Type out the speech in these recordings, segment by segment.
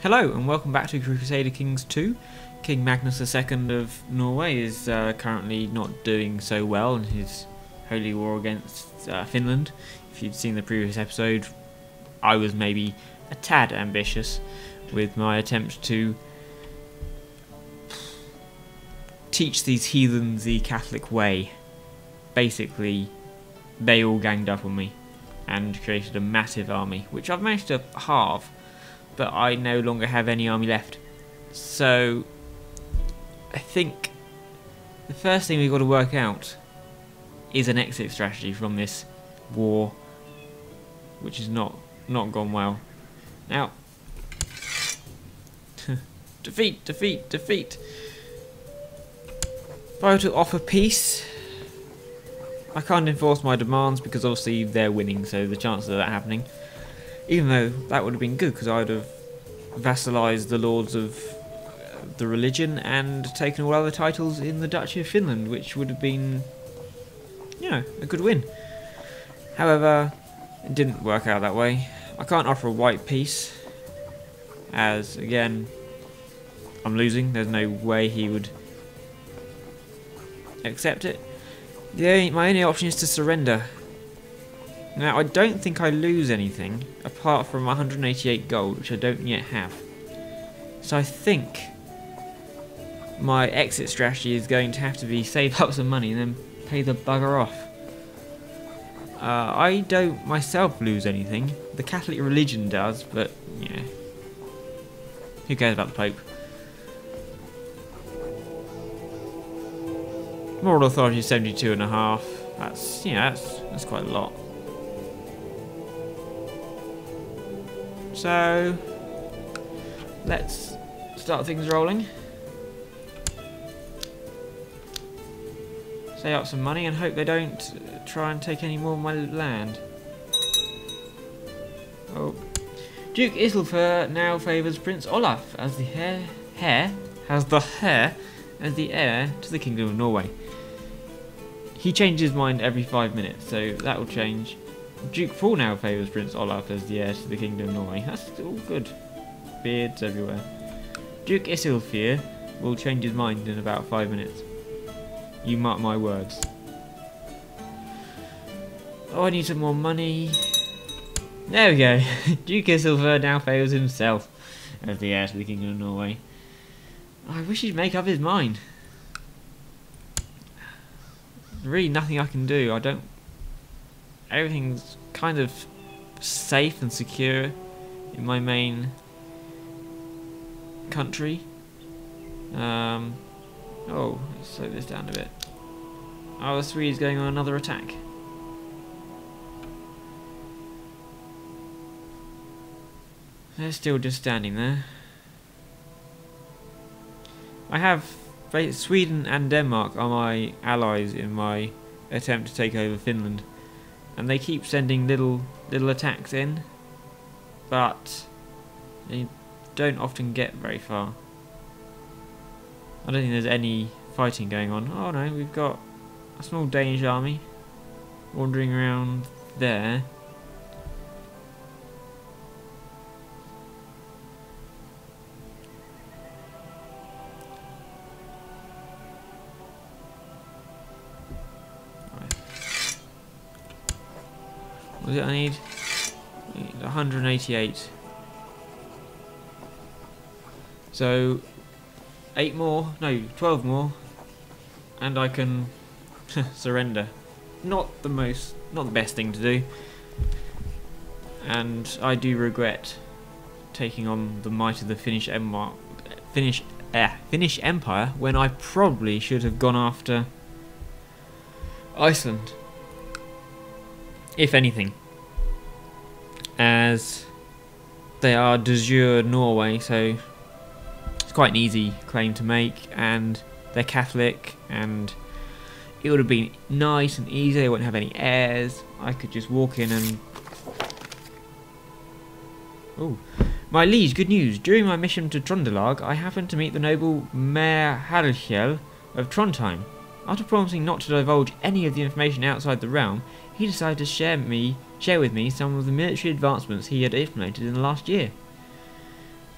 Hello and welcome back to Crusader Kings 2. King Magnus II of Norway is currently not doing so well in his holy war against Finland. If you'd seen the previous episode, I was maybe a tad ambitious with my attempt to teach these heathens the Catholic way. Basically, they all ganged up on me and created a massive army, which I've managed to halve. But I no longer have any army left. So I think the first thing we've got to work out is an exit strategy from this war, which is not gone well. Now defeat, defeat, defeat. If I were to offer peace, I can't enforce my demands because obviously they're winning, so the chances of that happening. Even though that would have been good, because I would have vassalised the lords of the religion and taken all other titles in the Duchy of Finland, which would have been, you know, a good win. However, it didn't work out that way. I can't offer a white peace, as, again, I'm losing. There's no way he would accept it. My only option is to surrender. Now, I don't think I lose anything, apart from 188 gold, which I don't yet have. So I think my exit strategy is going to have to be save up some money and then pay the bugger off. I don't myself lose anything. The Catholic religion does, but, yeah. Who cares about the Pope? Moral authority is 72.5. That's, you know, that's quite a lot. So, let's start things rolling. Save up some money and hope they don't try and take any more of my land. Oh. Duke Ísulfr now favours Prince Olaf as the heir to the Kingdom of Norway. He changes his mind every 5 minutes, so that will change. Duke Paul now favours Prince Olaf as the heir to the Kingdom of Norway. That's all good. Beards everywhere. Duke Ísulfr will change his mind in about 5 minutes. You mark my words. Oh, I need some more money. There we go. Duke Ísulfr now favours himself as the heir to the Kingdom of Norway. I wish he'd make up his mind. Really nothing I can do. I don't... Everything's kind of safe and secure in my main country. Oh, let's slow this down a bit. Oh, the Swedes going on another attack. They're still just standing there. I have... Sweden and Denmark are my allies in my attempt to take over Finland. And they keep sending little attacks in, but they don't often get very far. I don't think there's any fighting going on. Oh no, we've got a small Danish army wandering around there. What does it need? 188. So, 8 more, no, 12 more, and I can surrender. Not the best thing to do. And I do regret taking on the might of the Finnish Empire when I probably should have gone after Iceland. If anything, as they are de jure Norway, so it's quite an easy claim to make, and they're Catholic, and it would have been nice and easy. They wouldn't have any heirs. I could just walk in and... Oh, my liege, good news. During my mission to Trøndelag, I happened to meet the noble Harald Hel of Trondheim. After promising not to divulge any of the information outside the realm, he decided to share with me some of the military advancements he had implemented in the last year.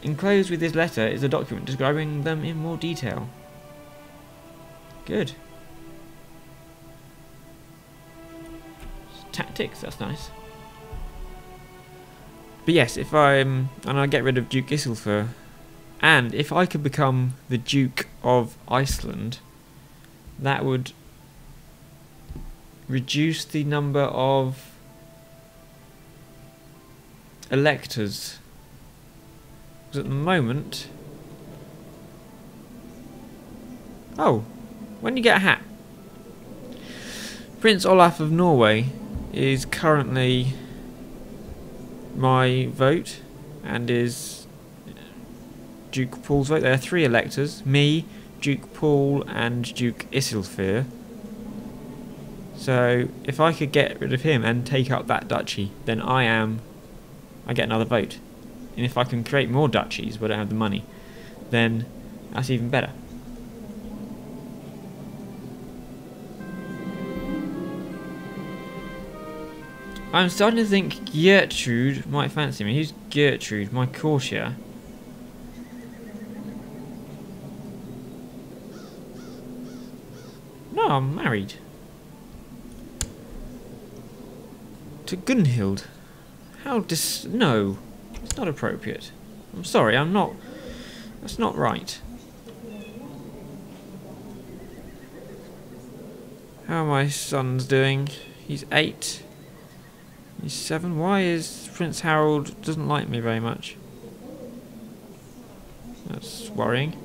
Enclosed with this letter is a document describing them in more detail. Good. Tactics, that's nice. But yes, if I get rid of Duke Ísulfr, and if I could become the Duke of Iceland, that would reduce the number of electors. Because at the moment... Oh, when you get a hat. Prince Olaf of Norway is currently my vote, and is Duke Paul's vote. There are three electors, me, Duke Paul and Duke Ísulfr. So if I could get rid of him and take up that duchy, then I get another vote. And if I can create more duchies but I don't have the money, then that's even better. I'm starting to think Gertrude might fancy me. Who's Gertrude? My courtier. No, I'm married. To Gunnhild. How dis... No. It's not appropriate. I'm sorry, I'm not... That's not right. How are my sons doing? He's 8. He's 7. Why is Prince Harold doesn't like me very much? That's worrying.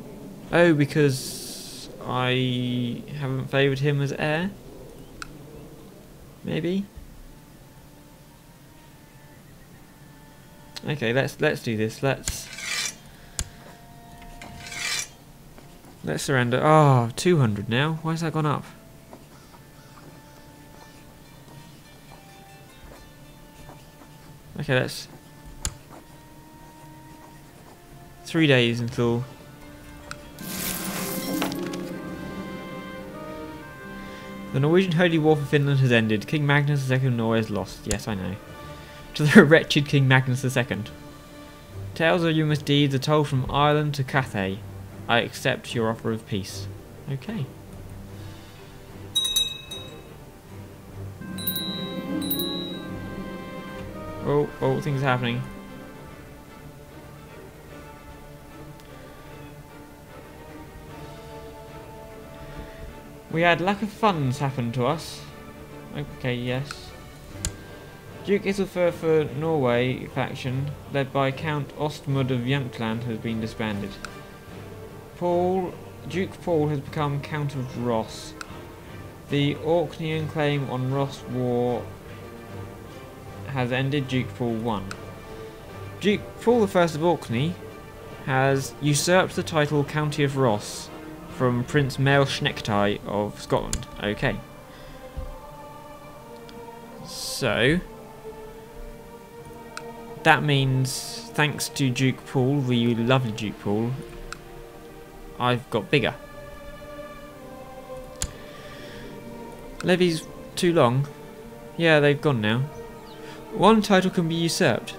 Oh, because I haven't favoured him as heir? Maybe? Okay, let's do this. Let's surrender. Ah, 200 now. Why has that gone up? Okay, that's 3 days until... The Norwegian Holy War for Finland has ended. King Magnus II of Norway is lost. Yes, I know. To the wretched King Magnus II. Tales of your misdeeds are told from Ireland to Cathay. I accept your offer of peace. Okay. Oh, oh, things are happening. We had lack of funds happen to us. Okay, yes. Duke Ísulfr for Norway faction, led by Count Ostmund of Jungland, has been disbanded. Duke Paul has become Count of Ross. The Orkneyan claim on Ross War has ended. Duke Paul 1. Duke Paul I of Orkney has usurped the title County of Ross from Prince Mel Schnecktai of Scotland. Okay. So, that means, thanks to Duke Paul, the lovely Duke Paul, I've got bigger. Levy's too long. Yeah, they've gone now. One title can be usurped.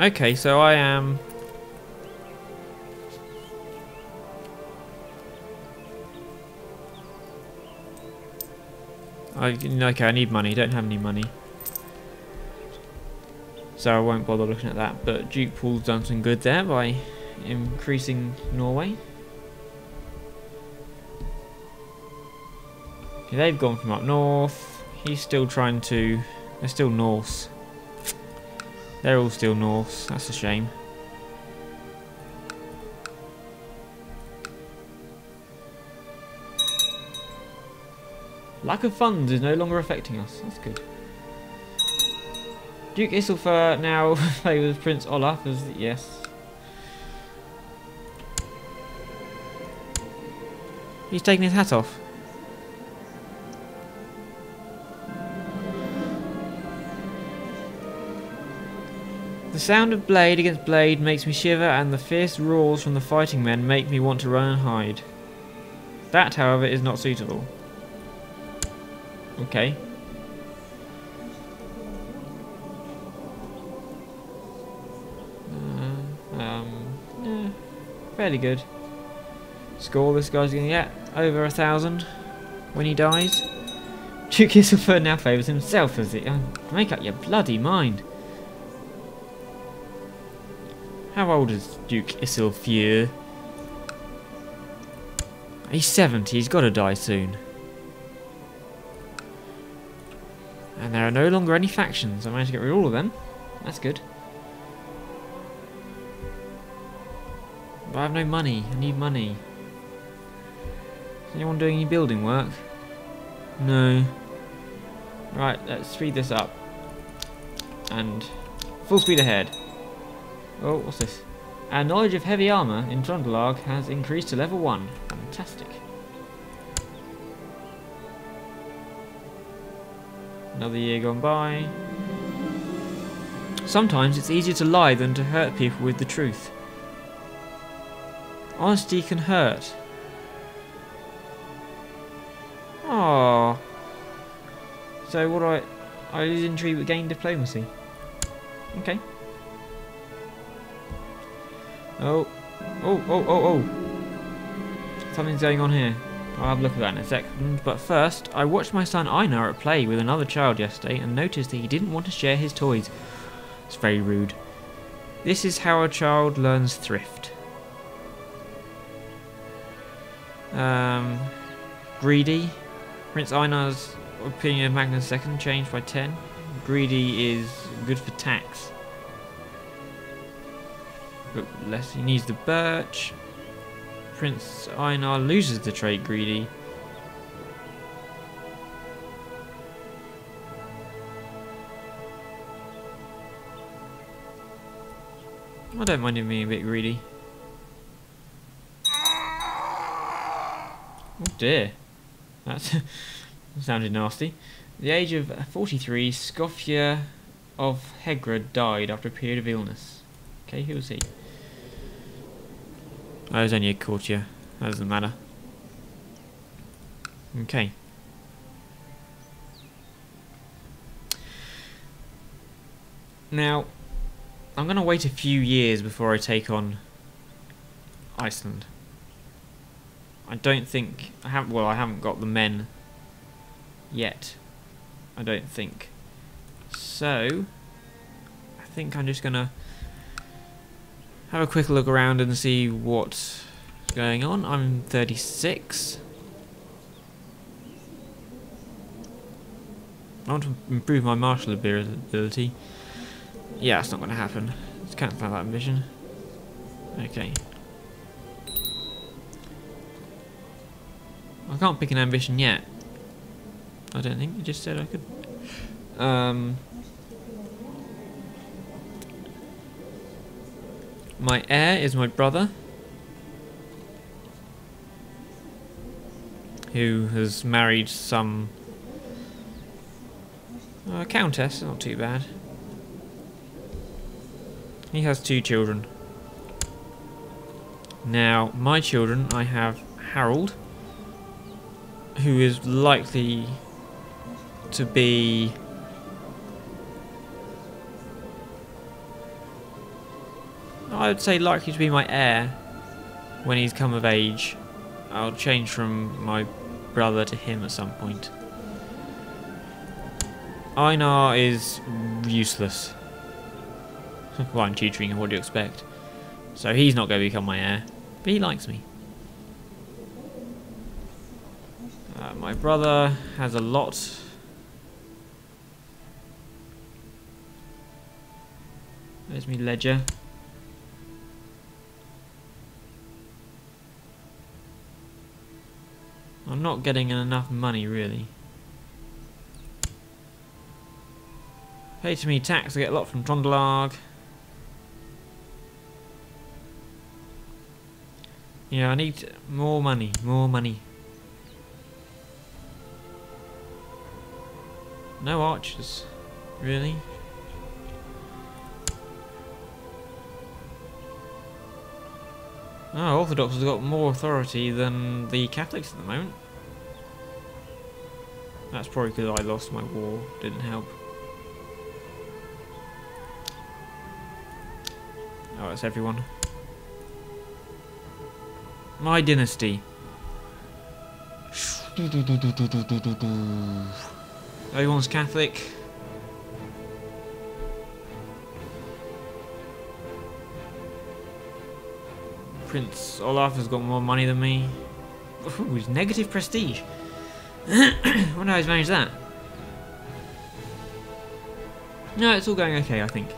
Okay, so I am... Okay, I need money. Don't have any money. So I won't bother looking at that. But Duke Paul's done some good there by increasing Norway. They've gone from up north. He's still trying to... They're still Norse. They're all still Norse. That's a shame. Lack of funds is no longer affecting us. That's good. Duke Ísulfr now favours Prince Olaf as... Yes. He's taking his hat off. The sound of blade against blade makes me shiver, and the fierce roars from the fighting men make me want to run and hide. That, however, is not suitable. Okay. fairly good. Score, this guy's gonna get over 1,000 when he dies. Duke Ísulfr now favours himself, does it? Make up your bloody mind. How old is Duke Ísulfr? He's 70, he's gotta die soon. And there are no longer any factions. I managed to get rid of all of them. That's good. But I have no money. I need money. Is anyone doing any building work? No. Right, let's speed this up. And full speed ahead. Oh, what's this? Our knowledge of heavy armour in Trøndelag has increased to level 1. Fantastic. Another year gone by. Sometimes it's easier to lie than to hurt people with the truth. Honesty can hurt. Aww. So what do I lose intrigue but gain diplomacy. Okay. Oh. Oh, oh, oh, oh. Something's going on here. I'll have a look at that in a second, but first, I watched my son Einar at play with another child yesterday and noticed that he didn't want to share his toys. It's very rude. This is how a child learns thrift. Greedy. Prince Einar's opinion of Magnus II changed by 10. Greedy is good for tax. But less, he needs the birch. Prince Einar loses the trait greedy. I don't mind him being a bit greedy. Oh dear. That sounded nasty. At the age of 43, Skofia of Hegra died after a period of illness. Okay, who was he? I was only a courtier. That doesn't matter. Okay. Now, I'm going to wait a few years before I take on Iceland. I don't think I have. Well, I haven't got the men yet. I don't think. So, I think I'm just going to have a quick look around and see what's going on. I'm 36. I want to improve my martial ability. Yeah, it's not going to happen. Let's cancel out that ambition. Okay. I can't pick an ambition yet. I don't think. It just said I could. My heir is my brother, who has married some countess, not too bad. He has 2 children. Now, my children, I have Harold, who is likely to be I would say likely to be my heir when he's come of age. I'll change from my brother to him at some point. Einar is useless. Well, I'm tutoring him, what do you expect? So he's not going to become my heir, but he likes me. My brother has a lot. There's me ledger. I'm not getting enough money, really. Pay to me tax, I get a lot from Trøndelag. Yeah, I need more money, more money. No archers, really? Oh, Orthodox has got more authority than the Catholics at the moment. That's probably because I lost my war, didn't help. Oh, that's everyone. My dynasty. Everyone's Catholic. Prince Olaf has got more money than me. Ooh, it's negative prestige. I wonder how he's managed that. No, it's all going okay, I think.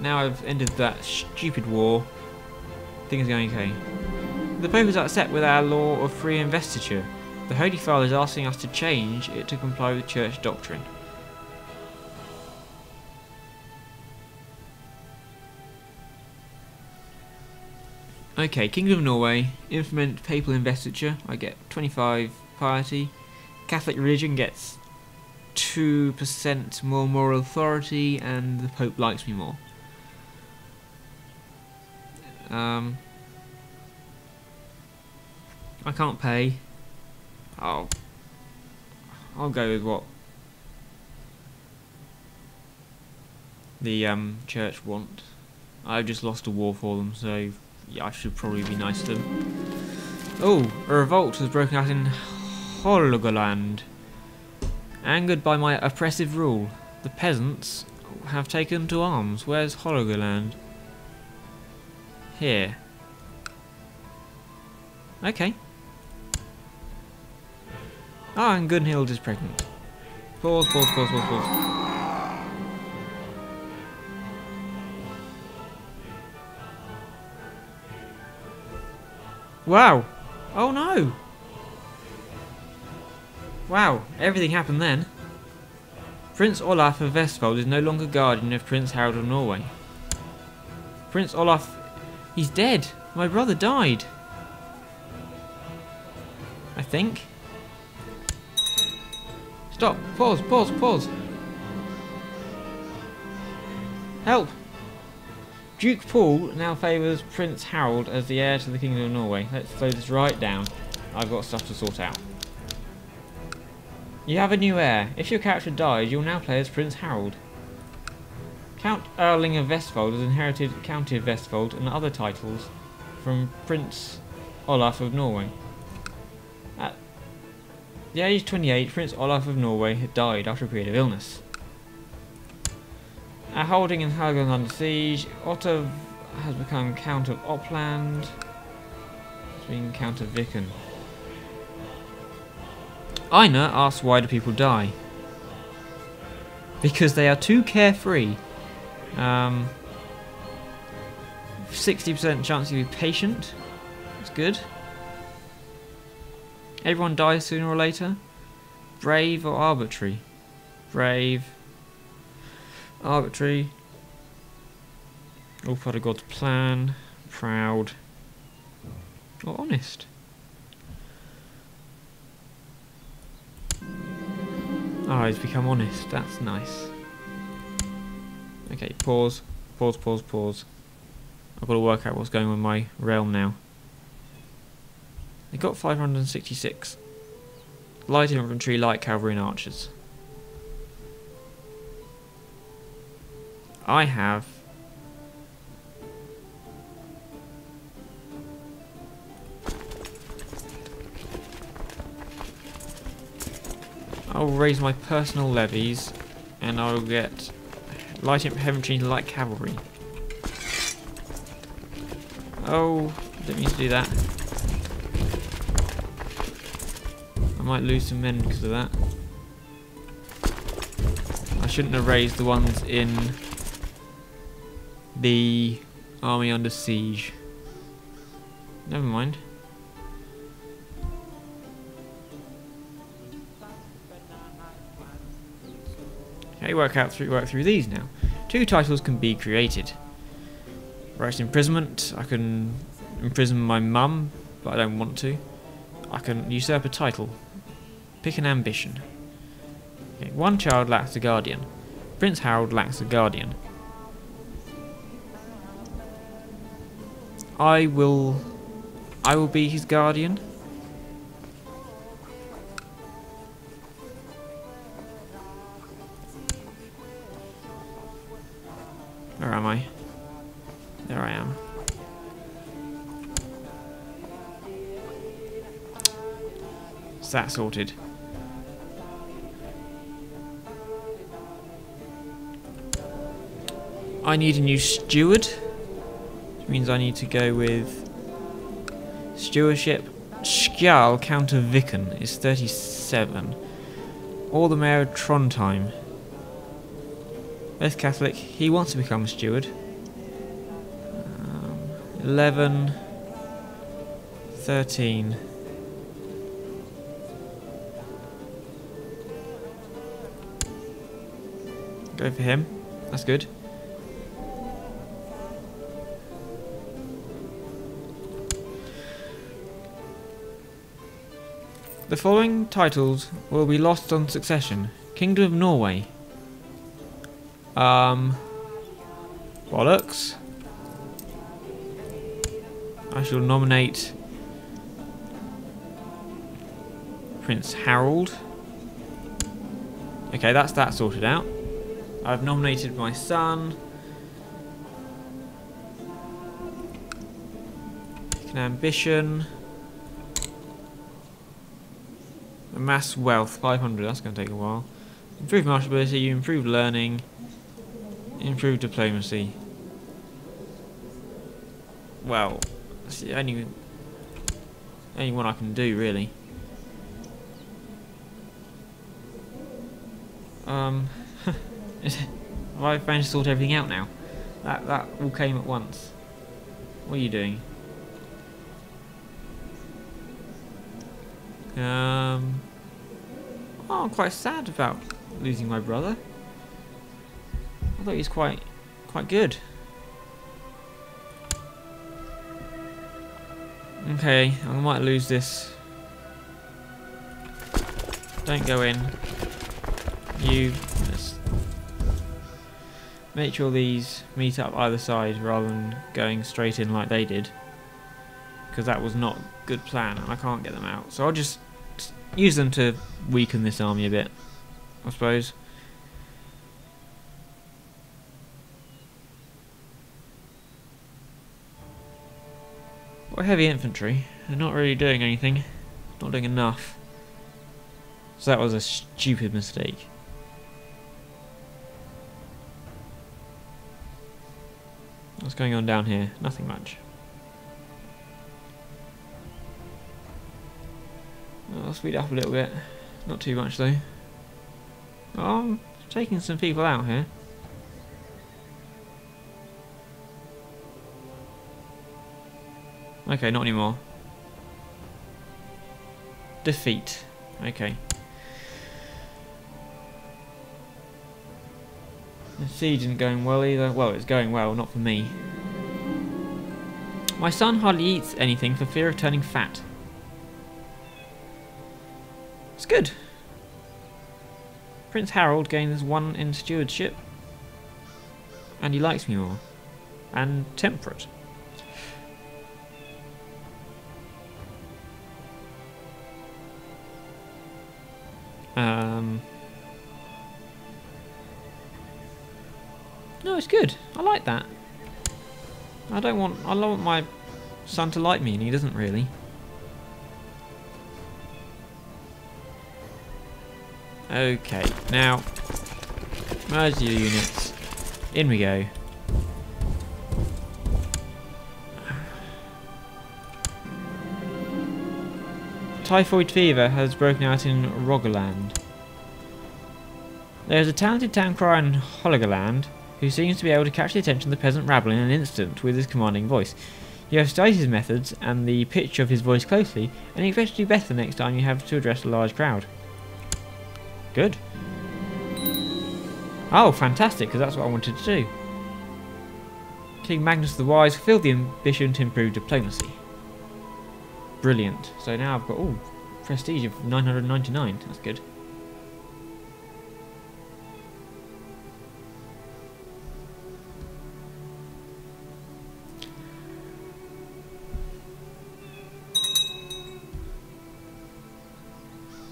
Now I've ended that stupid war. Things are going okay. The Pope is upset with our law of free investiture. The Holy Father is asking us to change it to comply with church doctrine. Okay, Kingdom of Norway, implement papal investiture. I get 25 piety. Catholic religion gets 2% more moral authority, and the Pope likes me more. I can't pay. I'll go with what the church want. I've just lost a war for them, so yeah, I should probably be nice to them. Oh, a revolt has broken out in Hålogaland. Angered by my oppressive rule, the peasants have taken to arms. Where's Hålogaland? Here. Okay. Ah, and Gunnhild is pregnant. Pause, pause, pause, pause, pause. Wow! Oh no! Wow, everything happened then. Prince Olaf of Vestfold is no longer guardian of Prince Harold of Norway. Prince Olaf... he's dead! My brother died! I think. Stop! Pause! Pause! Pause! Help! Duke Paul now favours Prince Harald as the heir to the Kingdom of Norway. Let's slow this right down. I've got stuff to sort out. You have a new heir. If your character dies, you'll now play as Prince Harald. Count Erling of Vestfold has inherited County of Vestfold and other titles from Prince Olaf of Norway. At the age of 28, Prince Olaf of Norway had died after a period of illness. Our holding in Hålogaland under siege, Otto has become Count of Opland, has been Count of Vicken. Einar asks, why do people die? Because they are too carefree. 60% chance to be patient. That's good. Everyone dies sooner or later. Brave or arbitrary? Brave. Arbitrary. All part of God's plan. Proud. Or honest. Ah, he's become honest. That's nice. Okay, pause. Pause, pause, pause. I've got to work out what's going on with my realm now. They got 566 light infantry, light cavalry and archers. I have 'll raise my personal levies and I'll get light infantry, light cavalry. Oh, didn't mean to do that. I might lose some men because of that. I shouldn't have raised the ones in the army under siege. Never mind. Okay, work through these now. Two titles can be created. Right, imprisonment. I can imprison my mum, but I don't want to. I can usurp a title. Pick an ambition. Okay, one child lacks a guardian. Prince Harold lacks a guardian. I will be his guardian. Where am I? There I am. that sorted. I need a new steward, which means I need to go with stewardship. Skjal, Count of Vicken, is 37. Or the Mayor of Trondheim. Both Catholic. He wants to become a steward. 11, 13. Go for him. That's good. The following titles will be lost on succession. Kingdom of Norway. Bollocks. I shall nominate Prince Harold. Okay, that's that sorted out. I've nominated my son. An ambition. Mass wealth, 500, that's going to take a while. Improved martial ability, you improve learning, improve diplomacy. Well, that's the only one I can do, really. I've managed to sort everything out now. That all came at once. What are you doing? Oh, I'm quite sad about losing my brother. I thought he's quite good. Okay, I might lose this. Don't go in. You just make sure these meet up either side rather than going straight in like they did, because that was not a good plan and I can't get them out. So I'll just use them to weaken this army a bit, I suppose. Well, heavy infantry. They're not really doing anything. Not doing enough. So that was a stupid mistake. What's going on down here? Nothing much. I'll speed up a little bit. Not too much though. Oh, I'm taking some people out here. Okay, not anymore. Defeat. Okay. The siege isn't going well either. Well, it's going well, not for me. My son hardly eats anything for fear of turning fat. It's good. Prince Harold gains 1 in stewardship. And he likes me more. And temperate. No, it's good. I like that. I don't want my son to like me, and he doesn't really. Okay, now merge your units. In we go. Typhoid fever has broken out in Rogaland. There is a talented town crier in Hålogaland who seems to be able to catch the attention of the peasant rabble in an instant with his commanding voice. You have studied his methods and the pitch of his voice closely, and you expect to do better next time you have to address a large crowd. Good. Oh, fantastic, because that's what I wanted to do. King Magnus the Wise fulfilled the ambition to improve diplomacy. Brilliant. So now I've got, ooh, prestige of 999. That's good.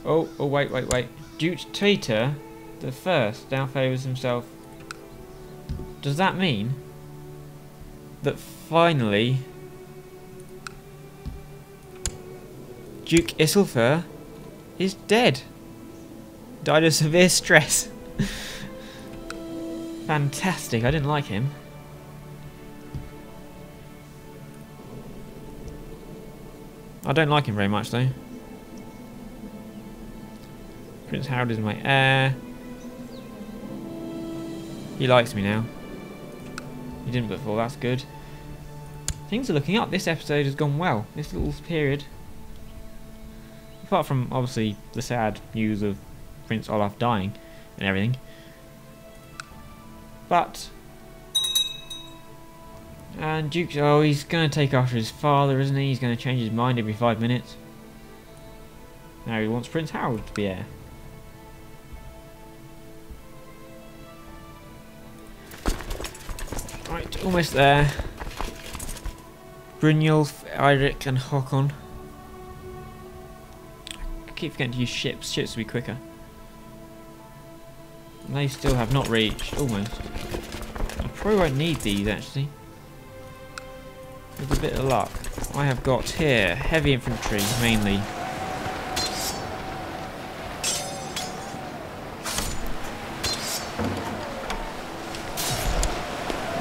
Oh, wait. Duke Tater the First now favours himself. Does that mean that finally Duke Ísulfr He's dead. Died of severe stress. Fantastic. I didn't like him. I don't like him very much, though. Prince Harold is my heir. He likes me now. He didn't before, that's good. Things are looking up. This episode has gone well. This little period. Apart from, obviously, the sad news of Prince Olaf dying and everything. But... and Duke, oh, he's going to take after his father, isn't he? He's going to change his mind every 5 minutes. Now he wants Prince Harold to be heir. Right, almost there. Brynjolf, Eric and Håkon. I keep forgetting to use ships. Ships will be quicker. And they still have not reached, almost. I probably won't need these, actually. With a bit of luck, I have got here heavy infantry mainly.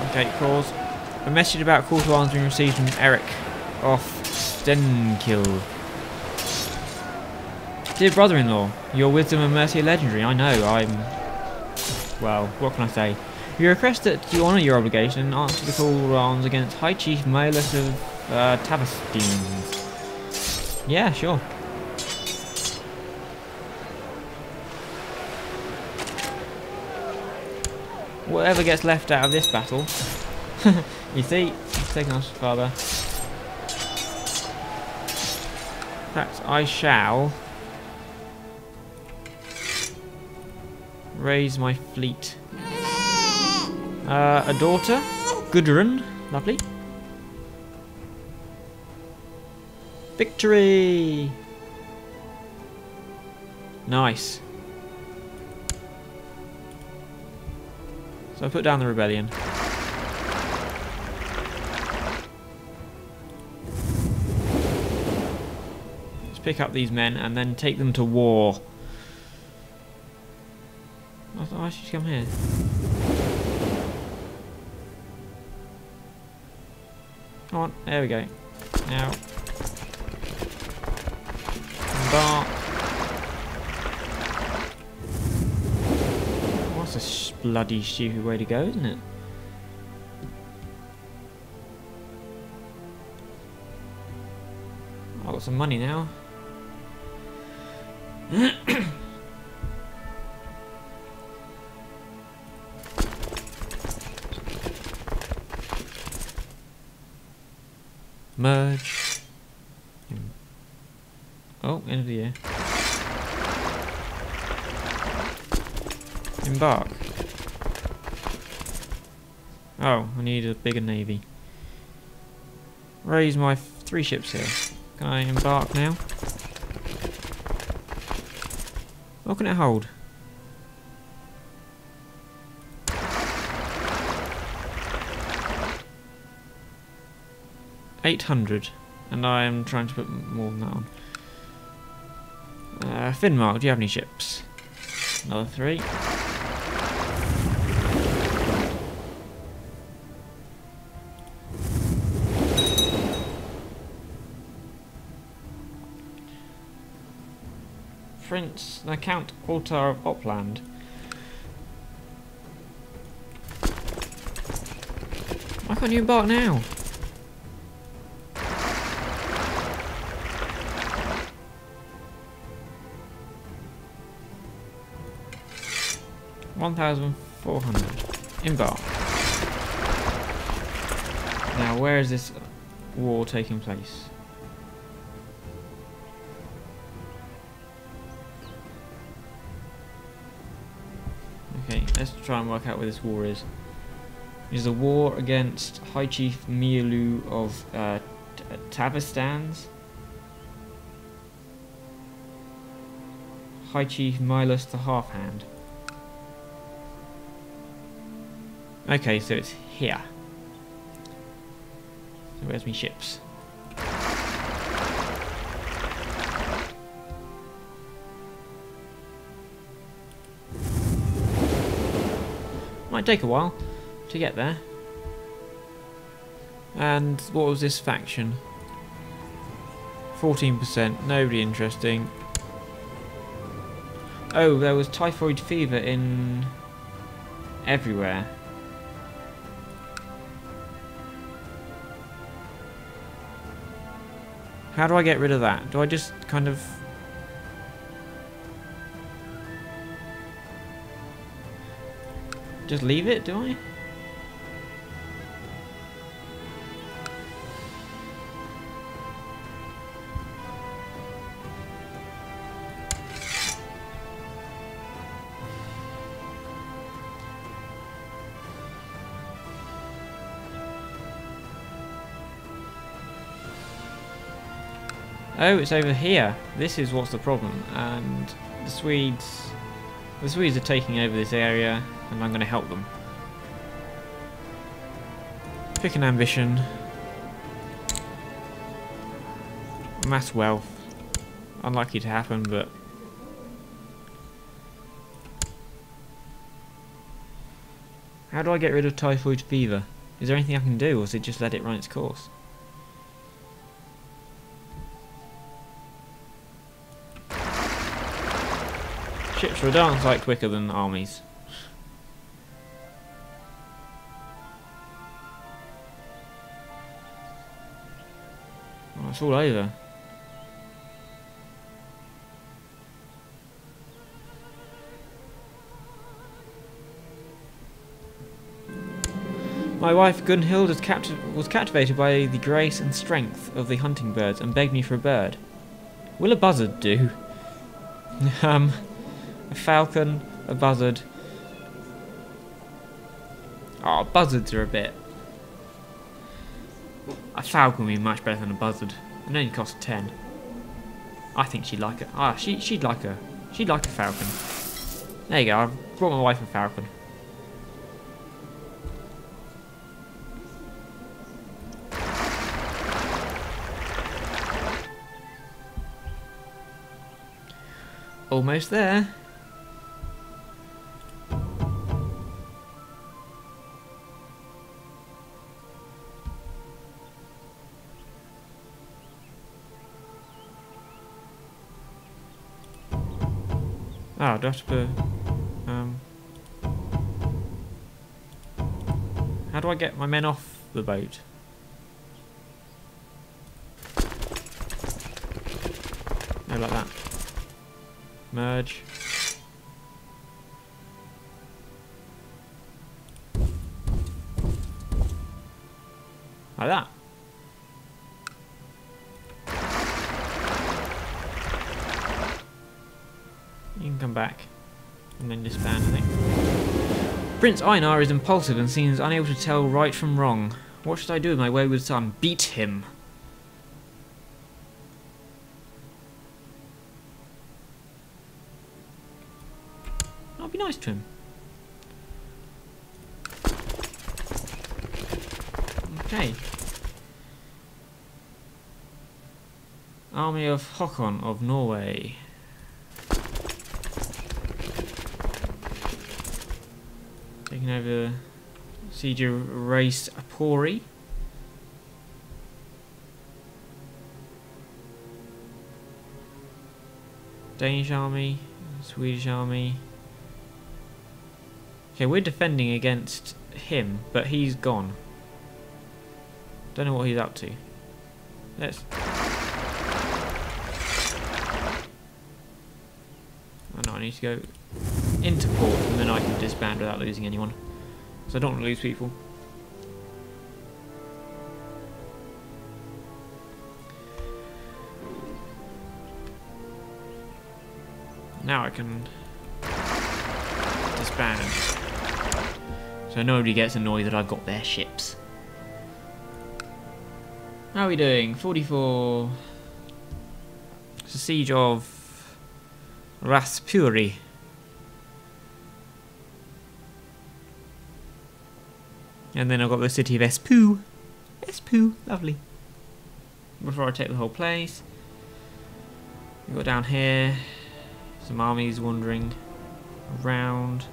Okay, calls. A message about call to arms being received from Eric of Stenkill. Dear brother-in-law, your wisdom and mercy are legendary. I know, well, what can I say? We request that you honour your obligation and answer the call to arms against High Chief Mielus of Tavastians. Yeah, sure. Whatever gets left out of this battle. You see, it's taken us further. In fact, I shall raise my fleet. A daughter, Gudrun, lovely. Victory! Nice. So I put down the rebellion. Let's pick up these men and then take them to war. I thought I should come here. Come on, there we go. Now, embark. What's a bloody stupid way to go, isn't it? I got some money now. Merge. Oh, end of the year. Embark. Oh, I need a bigger navy. Raise my 3 ships here. Can I embark now? What can it hold? $800, and I am trying to put more than that on. Finnmark, do you have any ships? Another 3. Prince, the Count Altar of Opland. Why can't you embark now? $1,400. Embark. Now, where is this war taking place? Okay, let's try and work out where this war is. It is a war against High Chief Mielu of Tavastans. High Chief Mielus the Half-Hand. Okay, so it's here. So where's my ships? Might take a while to get there. And what was this faction? 14%, nobody interesting. Oh, there was typhoid fever in everywhere. How do I get rid of that? Do I just kind of... just leave it, do I? Oh, it's over here. This is what's the problem. And the Swedes are taking over this area, and I'm going to help them. Pick an ambition. Mass wealth. Unlikely to happen, but... how do I get rid of typhoid fever? Is there anything I can do, or is it just let it run its course? Ships were darn sight quicker than armies. Oh, it's all over. My wife Gunnhild was captivated by the grace and strength of the hunting birds and begged me for a bird. Will a buzzard do? A falcon, a buzzard. Oh, buzzards are a bit... a falcon would be much better than a buzzard. And only cost 10. I think she'd like it. Ah, she'd like a falcon. There you go, I've brought my wife a falcon. Almost there. Ah, do I have to put, how do I get my men off the boat? No, like that. Merge. Like that. Come back and then disband, I think. Prince Einar is impulsive and seems unable to tell right from wrong. What should I do with my wayward son? Beat him! I'll be nice to him. Okay. Army of Håkon of Norway. Taking over siege race Apori. Danish army, Swedish army. Okay, we're defending against him, but he's gone. Don't know what he's up to. Let's... oh no, I need to go into port, and then I can disband without losing anyone. So I don't want to lose people. Now I can disband. So nobody gets annoyed that I've got their ships. How are we doing? 44. It's the siege of Raspuri. And then I've got the city of Espoo. Espoo, lovely. Before I take the whole place. We've got down here. Some armies wandering around.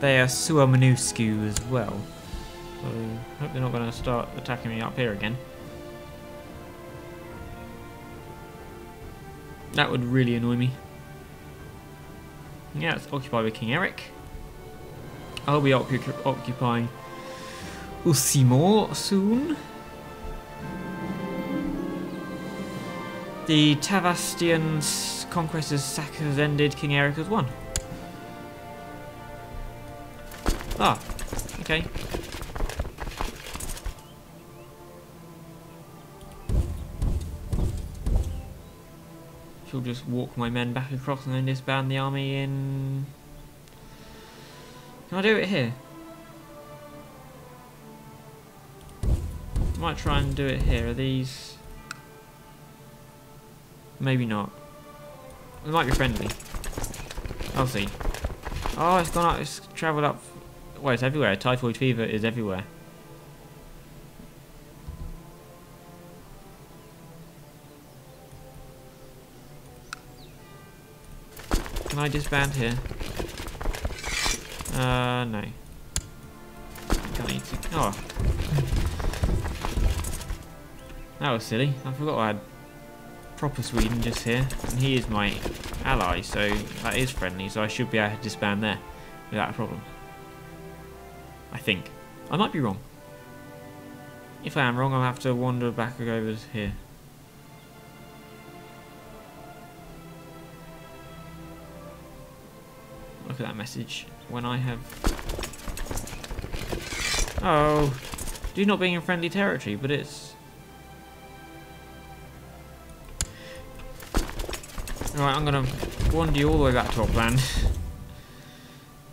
They are Suomenusku as well. So I hope they're not going to start attacking me up here again. That would really annoy me. Yeah, it's occupied by King Eric. I'll be occupying Usimor soon. The Tavastians' conquest of Saka has ended, King Eric has won. Ah, okay. She'll just walk my men back across and then disband the army in... Can I do it here? Might try and do it here. Are these... Maybe not. It might be friendly. I'll see. Oh, it's gone up. It's travelled up. Well, it's everywhere. Typhoid fever is everywhere. Can I disband here? No. Can't need to. Oh. That was silly. I forgot I had proper Sweden just here, and he is my ally, so that is friendly, so I should be able to disband there without a problem. I think. I might be wrong. If I am wrong, I'll have to wander back over here. Look at that message. When I have... Oh, do not being in friendly territory, but it's... Right, I'm going to wander you all the way back to Opland.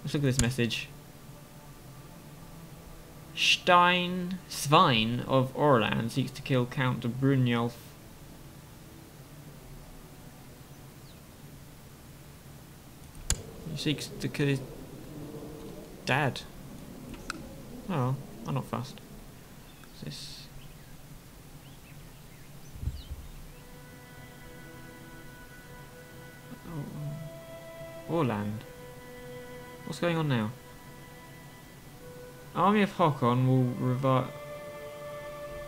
Let's look at this message. Svine of Orland seeks to kill Count de Brynjolf. He seeks to kill his dad. Oh, I'm not fussed. What's this? Orland. What's going on now? Army of Håkon will revive.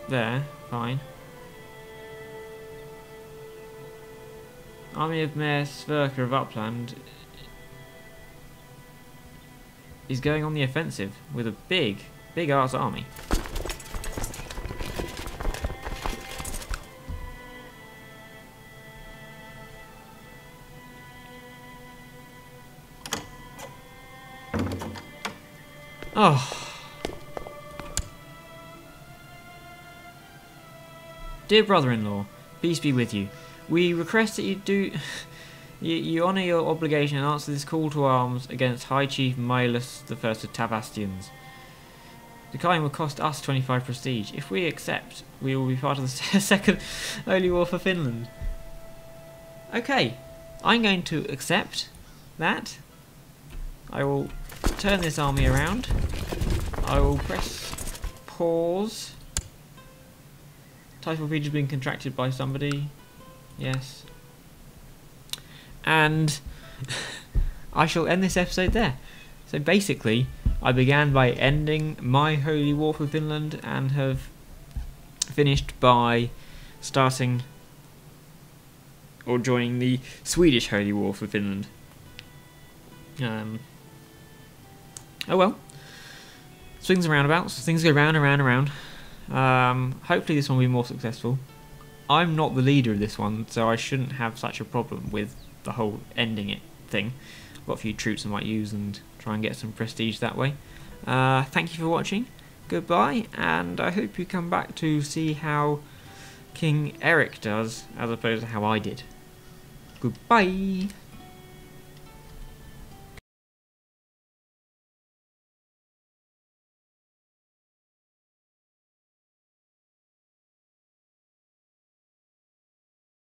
There, fine. Army of Mayor Sverker of Upland is going on the offensive with a big ass army. Oh. Dear brother-in-law, peace be with you. We request that you do you honour your obligation and answer this call to arms against High Chief Mielus I of Tavastians. The kind will cost us 25 prestige. If we accept, we will be part of the second Holy War for Finland. Okay, I'm going to accept that. I will turn this army around. I will press pause. Typhoid fever has been contracted by somebody. Yes. And I shall end this episode there. So basically, I began by ending my Holy War for Finland and have finished by starting or joining the Swedish Holy War for Finland. Oh well. Swings and roundabouts. Things go round and round and round. Hopefully this one will be more successful. I'm not the leader of this one, so I shouldn't have such a problem with the whole ending it thing. I've got a few troops I might use and try and get some prestige that way. Thank you for watching. Goodbye, and I hope you come back to see how King Eric does as opposed to how I did. Goodbye.